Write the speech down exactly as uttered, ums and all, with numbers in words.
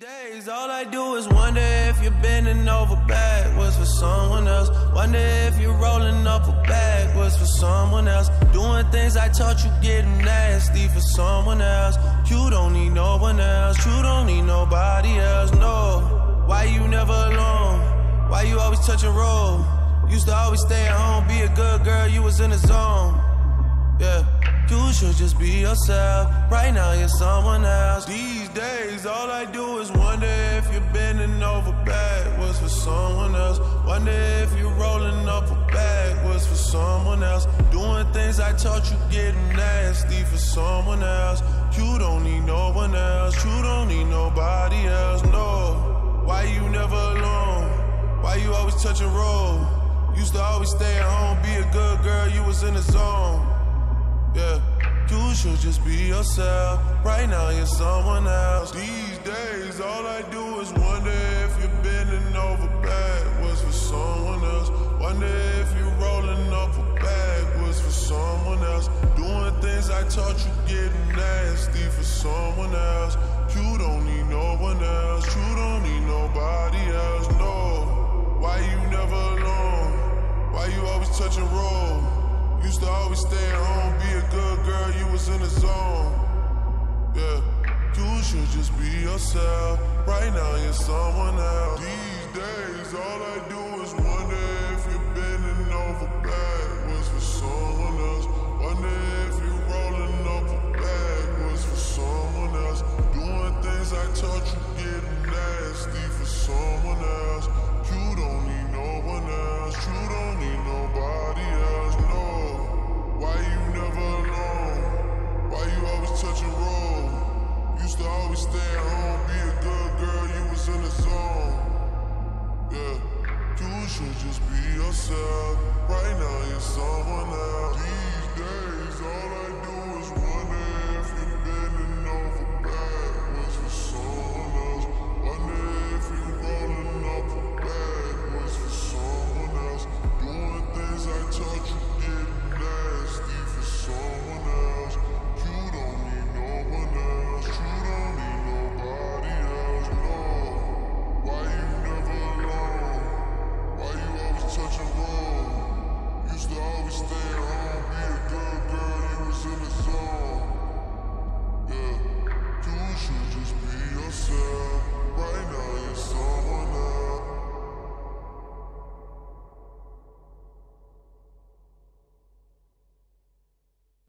days, all I do is wonder if you're bending over backwards for someone else. Wonder if you're rolling up a backwards for someone else. Doing things I taught you, getting nasty for someone else. You don't need no one else, you don't need nobody else, no. Why you never alone? Why you always touch and roll? Used to always stay at home, be a good girl, you was in the zone. Yeah, you should just be yourself. Right now you're someone else. These days all I do is wonder if you're bending over backwards for someone else. Wonder if you're rolling up a backwards for someone else. Doing things I taught you, getting nasty for someone else. You don't need no one else, you don't need nobody else, no. Why you never alone? Why you always touch and roll? Used to always stay at home, be a good girl, you was in the zone. Yeah, you should just be yourself. Right now you're someone else. These days all I do is wonder if you're bending over backwards for someone else. Wonder if you're rolling up a backwards for someone else. Doing things I taught you, getting nasty for someone else. You don't need no one else, you don't need nobody else, no. Why you never alone? Why you always touch and roll? Used to always stay at home, be a good girl, you was in the zone. Yeah, you should just be yourself. Right now you're someone else. These days all I do is wonder if you're bending over backwards for someone else. Wonder if you're rolling up a backwards for someone else. Doing things I taught you, getting nasty for someone else. You don't need no one else, you don't need nobody else, no. Why you never alone? Why you always touch and roll? Used to always stay at home, be a good girl, you was in the zone. Yeah, you should just be yourself. Right now you're someone else. These days all I